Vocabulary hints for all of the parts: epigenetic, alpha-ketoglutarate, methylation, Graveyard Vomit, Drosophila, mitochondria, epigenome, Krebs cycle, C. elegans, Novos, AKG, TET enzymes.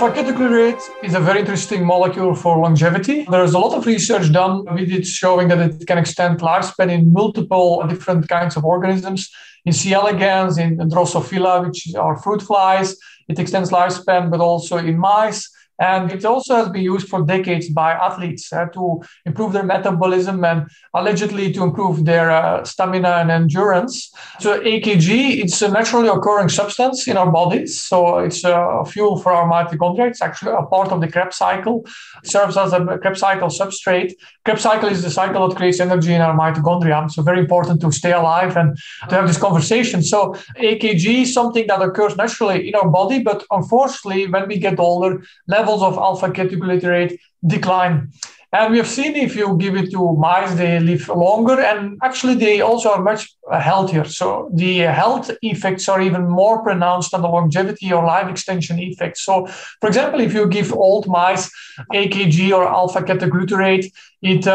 Alpha-ketoglutarate is a very interesting molecule for longevity. There is a lot of research done with it showing that it can extend lifespan in multiple different kinds of organisms. In C. elegans, in Drosophila, which are fruit flies, it extends lifespan, but also in mice. And it also has been used for decades by athletes to improve their metabolism and allegedly to improve their stamina and endurance. So AKG, it's a naturally occurring substance in our bodies. So it's a fuel for our mitochondria. It's actually a part of the Krebs cycle. It serves as a Krebs cycle substrate. Krebs cycle is the cycle that creates energy in our mitochondria. So very important to stay alive and to have this conversation. So AKG is something that occurs naturally in our body, but unfortunately, when we get older, levels of alpha-ketoglutarate decline. And we have seen if you give it to mice, they live longer, and actually they also are much healthier. So the health effects are even more pronounced than the longevity or life extension effects. So, for example, if you give old mice AKG or alpha-ketoglutarate, it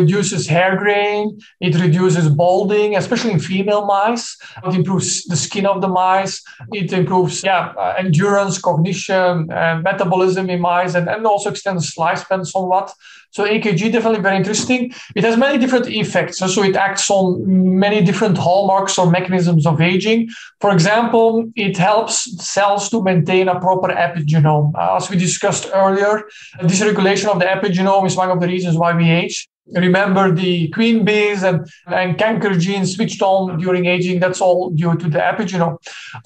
reduces hair graying, it reduces balding, especially in female mice. It improves the skin of the mice. It improves endurance, cognition, and metabolism in mice, and also extends lifespan somewhat. So AKG definitely very interesting. It has many different effects. So it acts on many different hallmarks or mechanisms of aging. For example, it helps cells to maintain a proper epigenome. As we discussed earlier, this regulation of the epigenome is one of the reasons why we age. Remember the queen bees and cancer genes switched on during aging. That's all due to the epigenome.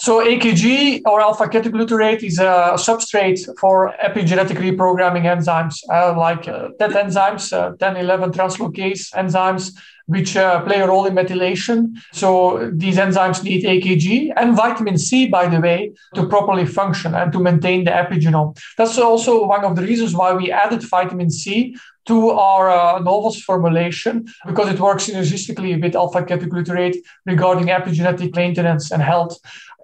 So AKG or alpha-ketoglutarate is a substrate for epigenetic reprogramming enzymes like TET enzymes, 10-11 translocase enzymes, which play a role in methylation. So these enzymes need AKG and vitamin C, by the way, to properly function and to maintain the epigenome. That's also one of the reasons why we added vitamin C to our Novos formulation, because it works synergistically with alpha-ketoglutarate regarding epigenetic maintenance and health.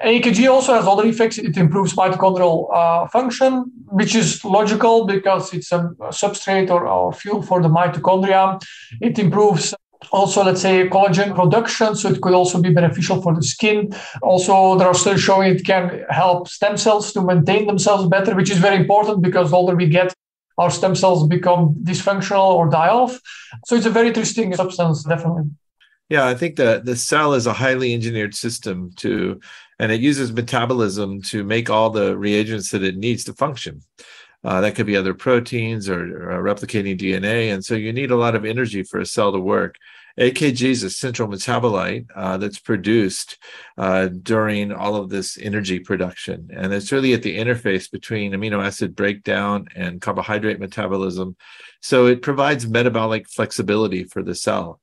AKG also has other effects. It improves mitochondrial function, which is logical because it's a substrate or fuel for the mitochondria. It improves also, let's say, collagen production, so it could also be beneficial for the skin. Also, there are studies showing it can help stem cells to maintain themselves better, which is very important because the older we get, our stem cells become dysfunctional or die off. So it's a very interesting substance, definitely. Yeah, I think that the cell is a highly engineered system and it uses metabolism to make all the reagents that it needs to function. That could be other proteins or replicating DNA. And so you need a lot of energy for a cell to work. AKG is a central metabolite that's produced during all of this energy production. And it's really at the interface between amino acid breakdown and carbohydrate metabolism. So it provides metabolic flexibility for the cell.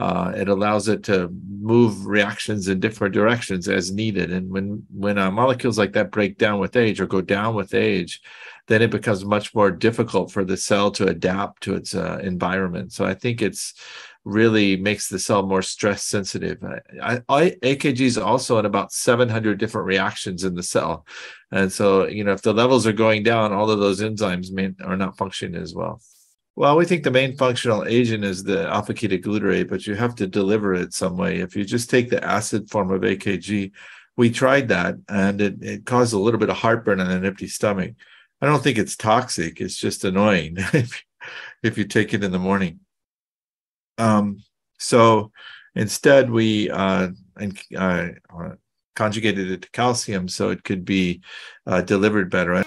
It allows it to move reactions in different directions as needed. And when molecules like that break down with age or go down with age, then it becomes much more difficult for the cell to adapt to its environment. So I think it's really makes the cell more stress sensitive. AKG is also in about 700 different reactions in the cell. And so, if the levels are going down, all of those enzymes are not functioning as well. Well, we think the main functional agent is the alpha-ketoglutarate, but you have to deliver it some way. If you just take the acid form of AKG, we tried that, and it caused a little bit of heartburn and an empty stomach. I don't think it's toxic. It's just annoying if you take it in the morning. So instead, we conjugated it to calcium so it could be delivered better.